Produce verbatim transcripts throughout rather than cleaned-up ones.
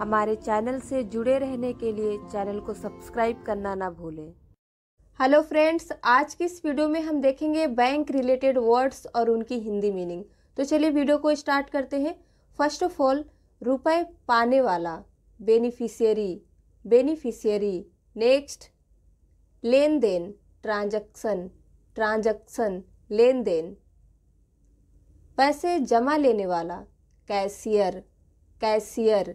हमारे चैनल से जुड़े रहने के लिए चैनल को सब्सक्राइब करना ना भूलें। हेलो फ्रेंड्स, आज की इस वीडियो में हम देखेंगे बैंक रिलेटेड वर्ड्स और उनकी हिंदी मीनिंग। तो चलिए वीडियो को स्टार्ट करते हैं। फर्स्ट ऑफ ऑल, रुपए पाने वाला, बेनिफिशियरी, बेनिफिशियरी। नेक्स्ट, लेन देन, ट्रांजैक्शन, ट्रांजैक्शन, लेन देन। पैसे जमा लेने वाला, कैशियर, कैशियर।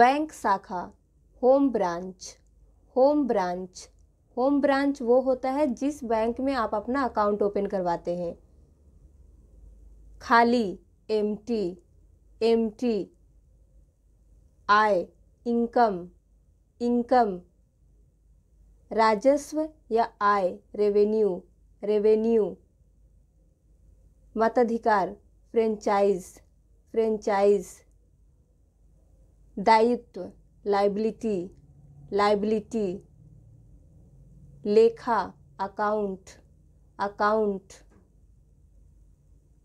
बैंक शाखा, home branch, home branch, home branch वो होता है जिस बैंक में आप अपना अकाउंट ओपन करवाते हैं। खाली, एम्प्टी, एम्प्टी। आय, इनकम, इनकम। राजस्व या आय, रेवेन्यू, रेवेन्यू। मताधिकार, फ्रेंचाइज, फ्रेंचाइज। दायित्व, लायबिलिटी, लायबिलिटी। लेखा, अकाउंट, अकाउंट।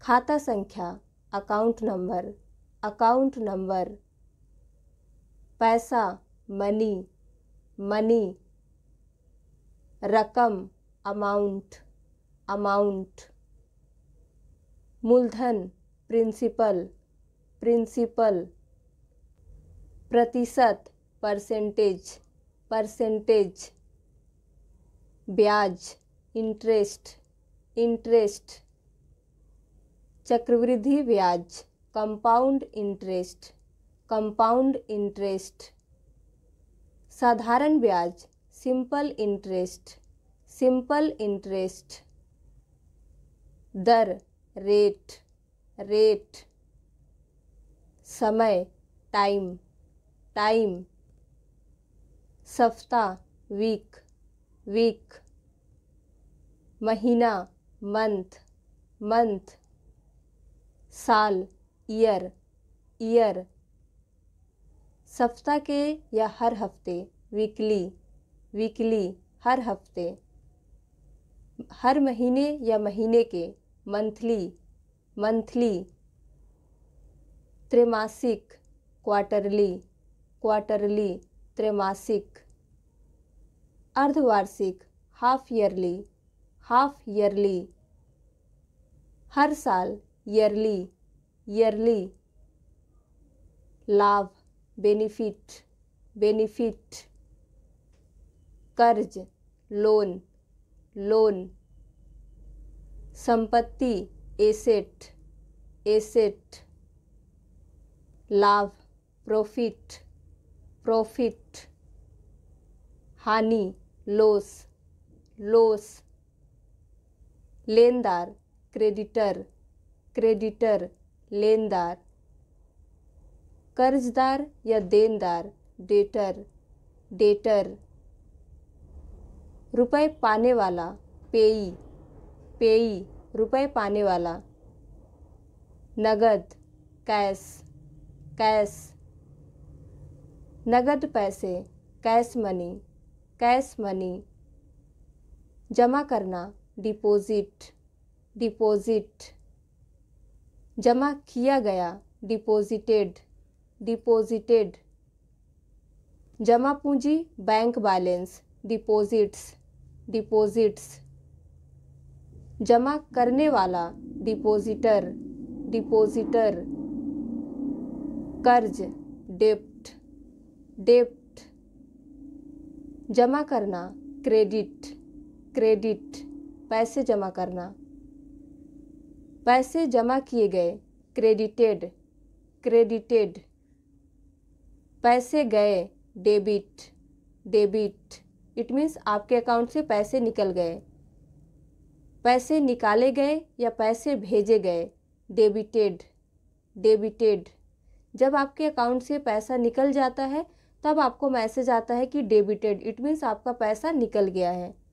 खाता संख्या, अकाउंट नंबर, अकाउंट नंबर। पैसा, मनी, मनी। रकम, अमाउंट, अमाउंट। मूलधन, प्रिंसिपल, प्रिंसिपल। प्रतिशत, परसेंटेज, परसेंटेज। ब्याज, इंटरेस्ट, इंटरेस्ट। चक्रवृद्धि ब्याज, कंपाउंड इंटरेस्ट, कंपाउंड इंटरेस्ट। साधारण ब्याज, सिंपल इंटरेस्ट, सिंपल इंटरेस्ट। दर, रेट, रेट। समय, टाइम, टाइम। सप्ताह, वीक, वीक। महीना, मंथ, मंथ। साल, ईयर, ईयर। सप्ताह के या हर हफ्ते, वीकली, वीकली, हर हफ्ते। हर महीने या महीने के, मंथली, मंथली। त्रैमासिक, क्वार्टरली, क्वार्टरली, त्रैमासिक। अर्धवार्षिक, हाफ ईयरली, हाफ ईयरली। हर साल, ईयरली, ईयरली। लाभ, बेनिफिट, बेनिफिट। कर्ज, लोन, लोन। संपत्ति, एसेट, एसेट। लाभ, प्रॉफिट, प्रॉफिट। हानि, लॉस, लॉस। लेनदार, क्रेडिटर, क्रेडिटर, लेनदार। कर्जदार या देनदार, डेटर, डेटर। रुपए पाने वाला, पेई, पेई, रुपए पाने वाला। नगद, कैश, कैश। नगद पैसे, कैश मनी, कैश मनी। जमा करना, डिपॉजिट, डिपॉजिट। जमा किया गया, डिपॉजिटेड, डिपॉजिटेड। जमा पूंजी, बैंक बैलेंस, डिपॉजिट्स, डिपॉजिट्स। जमा करने वाला, डिपॉजिटर, डिपॉजिटर। कर्ज, डेब्ट, डेब्ट। जमा करना, क्रेडिट, क्रेडिट, पैसे जमा करना। पैसे जमा किए गए, क्रेडिटेड, क्रेडिटेड। पैसे गए, डेबिट, डेबिट। इट मीन्स आपके अकाउंट से पैसे निकल गए। पैसे निकाले गए या पैसे भेजे गए, डेबिटेड, डेबिटेड। जब आपके अकाउंट से पैसा निकल जाता है तब आपको मैसेज आता है कि डेबिटेड, इट मीन्स आपका पैसा निकल गया है।